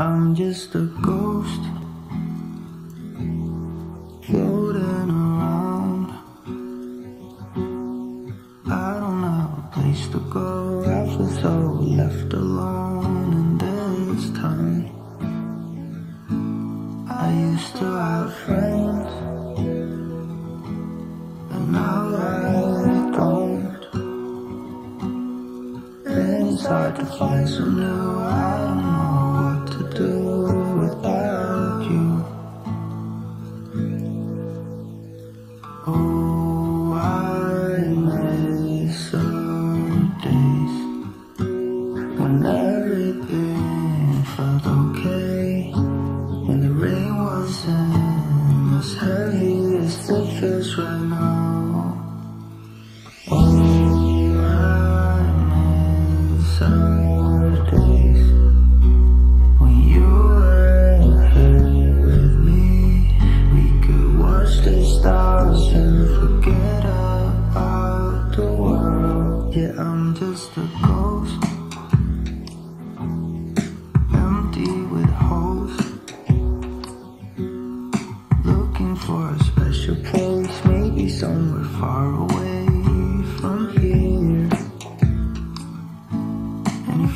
I'm just a ghost floating around. I don't have a place to go. I feel so left alone in this time. I used to have friends, and now I don't. And it's hard to find some new. I don't know.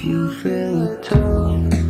You feel it too.